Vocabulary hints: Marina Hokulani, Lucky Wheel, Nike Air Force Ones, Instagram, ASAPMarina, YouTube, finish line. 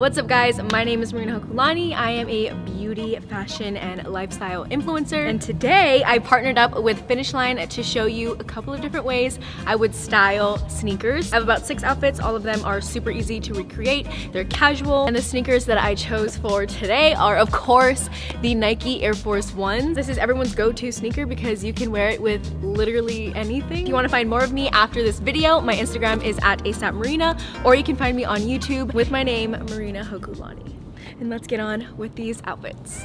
What's up guys, my name is Marina Hokulani. I am a beauty, fashion, and lifestyle influencer. And today I partnered up with Finish Line to show you a couple of different ways I would style sneakers. I have about 6 outfits. All of them are super easy to recreate. They're casual. And the sneakers that I chose for today are of course the Nike Air Force Ones. This is everyone's go-to sneaker because you can wear it with literally anything. If you want to find more of me after this video, my Instagram is @ASAPMarina, or you can find me on YouTube with my name, Marina Hokulani. And let's get on with these outfits.